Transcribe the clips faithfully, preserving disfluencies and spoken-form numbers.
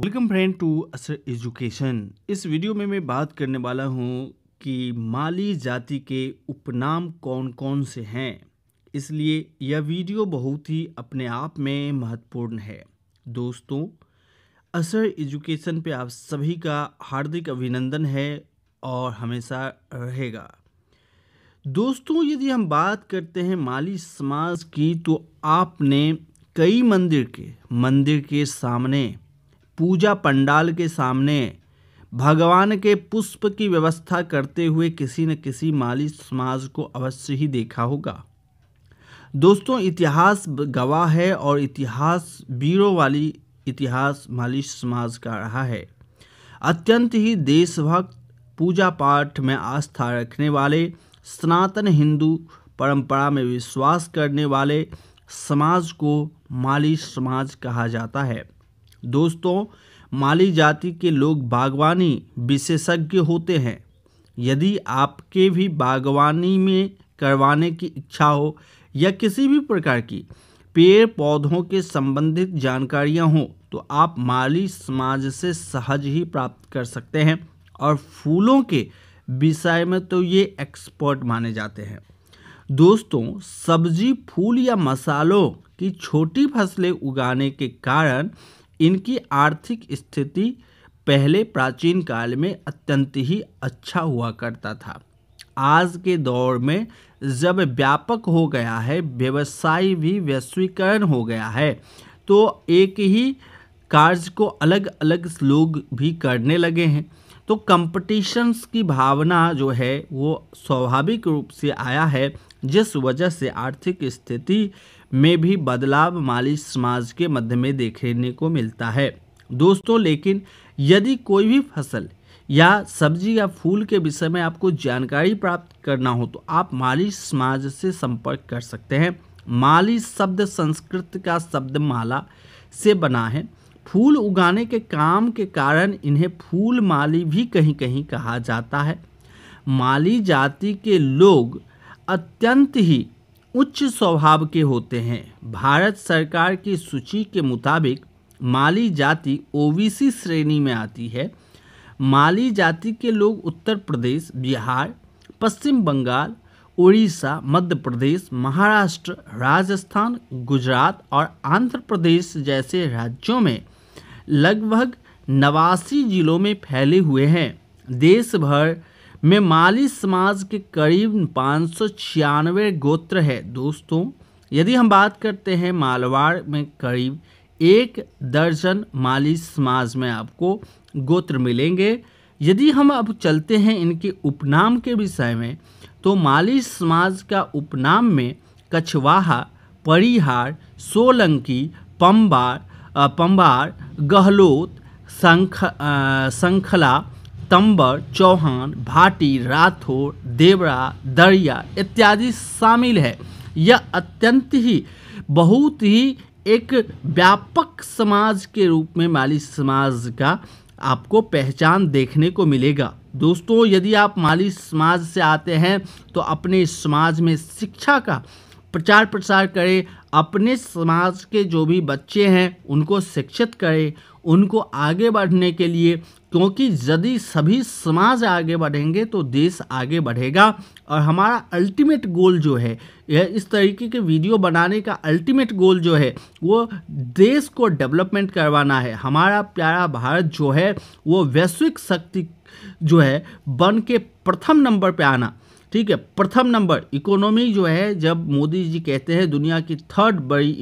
Welcome friend to Asar education. इस video में मैं बात करने वाला हूँ कि माली जाति के उपनाम कौन कौन से हैं, इसलिए यह वीडियो बहुत ही अपने आप में महत्वपूर्ण है। दोस्तों, असर एजुकेशन पे आप सभी का हार्दिक अभिनंदन है और हमेशा रहेगा। दोस्तों, यदि हम बात करते हैं माली समाज की, तो आपने कई मंदिर के मंदिर के सामने, पूजा पंडाल के सामने भगवान के पुष्प की व्यवस्था करते हुए किसी न किसी माली समाज को अवश्य ही देखा होगा। दोस्तों, इतिहास गवाह है और इतिहास वीरों वाली इतिहास माली समाज का रहा है। अत्यंत ही देशभक्त, पूजा पाठ में आस्था रखने वाले, सनातन हिंदू परंपरा में विश्वास करने वाले समाज को माली समाज कहा जाता है। दोस्तों, माली जाति के लोग बागवानी विशेषज्ञ होते हैं। यदि आपके भी बागवानी में करवाने की इच्छा हो या किसी भी प्रकार की पेड़ पौधों के संबंधित जानकारियां हों, तो आप माली समाज से सहज ही प्राप्त कर सकते हैं और फूलों के विषय में तो ये एक्सपर्ट माने जाते हैं। दोस्तों, सब्जी, फूल या मसालों की छोटी फसलें उगाने के कारण इनकी आर्थिक स्थिति पहले प्राचीन काल में अत्यंत ही अच्छा हुआ करता था। आज के दौर में जब व्यापक हो गया है, व्यवसाय भी वैश्वीकरण हो गया है, तो एक ही कार्य को अलग अलग लोग भी करने लगे हैं, तो कंपटीशंस की भावना जो है वो स्वाभाविक रूप से आया है, जिस वजह से आर्थिक स्थिति में भी बदलाव माली समाज के मध्य में देखने को मिलता है। दोस्तों, लेकिन यदि कोई भी फसल या सब्जी या फूल के विषय में आपको जानकारी प्राप्त करना हो, तो आप माली समाज से संपर्क कर सकते हैं। माली शब्द संस्कृत का शब्द माला से बना है। फूल उगाने के काम के कारण इन्हें फूल माली भी कहीं कहीं कहा जाता है। माली जाति के लोग अत्यंत ही उच्च स्वभाव के होते हैं। भारत सरकार की सूची के मुताबिक माली जाति ओबीसी श्रेणी में आती है। माली जाति के लोग उत्तर प्रदेश, बिहार, पश्चिम बंगाल, उड़ीसा, मध्य प्रदेश, महाराष्ट्र, राजस्थान, गुजरात और आंध्र प्रदेश जैसे राज्यों में लगभग नवासी जिलों में फैले हुए हैं। देश भर में माली समाज के करीब पाँच सौ छियानवे गोत्र है। दोस्तों, यदि हम बात करते हैं मालवाड़ में करीब एक दर्जन माली समाज में आपको गोत्र मिलेंगे। यदि हम अब चलते हैं इनके उपनाम के विषय में, तो माली समाज का उपनाम में कछवाहा, परिहार, सोलंकी, पंबार पंबार गहलोत, संख संखला, तंबर, चौहान, भाटी, राठौर, देवरा, दरिया इत्यादि शामिल है। यह अत्यंत ही बहुत ही एक व्यापक समाज के रूप में माली समाज का आपको पहचान देखने को मिलेगा। दोस्तों, यदि आप माली समाज से आते हैं तो अपने समाज में शिक्षा का प्रचार प्रसार करें, अपने समाज के जो भी बच्चे हैं उनको शिक्षित करें, उनको आगे बढ़ने के लिए, क्योंकि यदि सभी समाज आगे बढ़ेंगे तो देश आगे बढ़ेगा। और हमारा अल्टीमेट गोल जो है, यह इस तरीके के वीडियो बनाने का अल्टीमेट गोल जो है वो देश को डेवलपमेंट करवाना है। हमारा प्यारा भारत जो है वो वैश्विक शक्ति जो है बन के प्रथम नंबर पे आना, ठीक है, प्रथम नंबर इकोनॉमी जो है, जब मोदी जी कहते हैं दुनिया की थर्ड बड़ी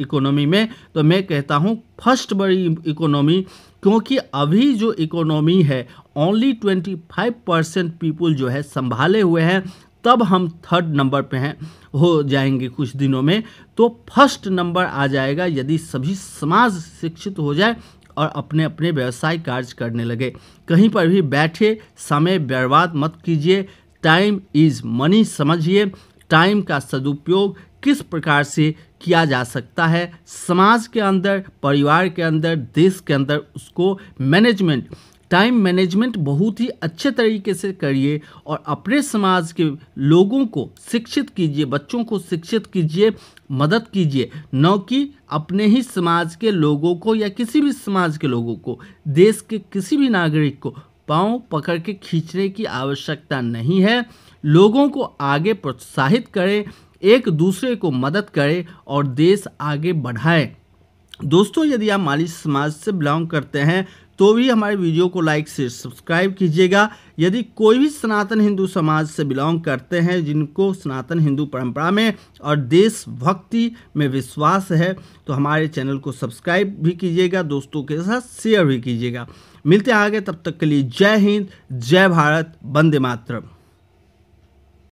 इकोनॉमी में, तो मैं कहता हूँ फर्स्ट बड़ी इकोनॉमी, क्योंकि अभी जो इकोनॉमी है only twenty five percent people जो है संभाले हुए हैं, तब हम थर्ड नंबर पे हैं हो जाएंगे कुछ दिनों में, तो फर्स्ट नंबर आ जाएगा यदि सभी समाज शिक्षित हो जाए और अपने अपने व्यवसाय कार्य करने लगे। कहीं पर भी बैठे समय बर्बाद मत कीजिए। टाइम इज मनी समझिए, टाइम का सदुपयोग किस प्रकार से किया जा सकता है समाज के अंदर, परिवार के अंदर, देश के अंदर, उसको मैनेजमेंट टाइम मैनेजमेंट बहुत ही अच्छे तरीके से करिए और अपने समाज के लोगों को शिक्षित कीजिए, बच्चों को शिक्षित कीजिए, मदद कीजिए, न कि अपने ही समाज के लोगों को या किसी भी समाज के लोगों को। देश के किसी भी नागरिक को पाँव पकड़ के खींचने की आवश्यकता नहीं है। लोगों को आगे प्रोत्साहित करें, एक दूसरे को मदद करें और देश आगे बढ़ाए। दोस्तों, यदि आप माली समाज से बिलोंग करते हैं तो भी हमारे वीडियो को लाइक से सब्सक्राइब कीजिएगा। यदि कोई भी सनातन हिंदू समाज से बिलोंग करते हैं, जिनको सनातन हिंदू परंपरा में और देशभक्ति में विश्वास है, तो हमारे चैनल को सब्सक्राइब भी कीजिएगा, दोस्तों के साथ शेयर भी कीजिएगा। मिलते हैं आगे, तब तक के लिए जय हिंद, जय भारत, वंदे मातरम।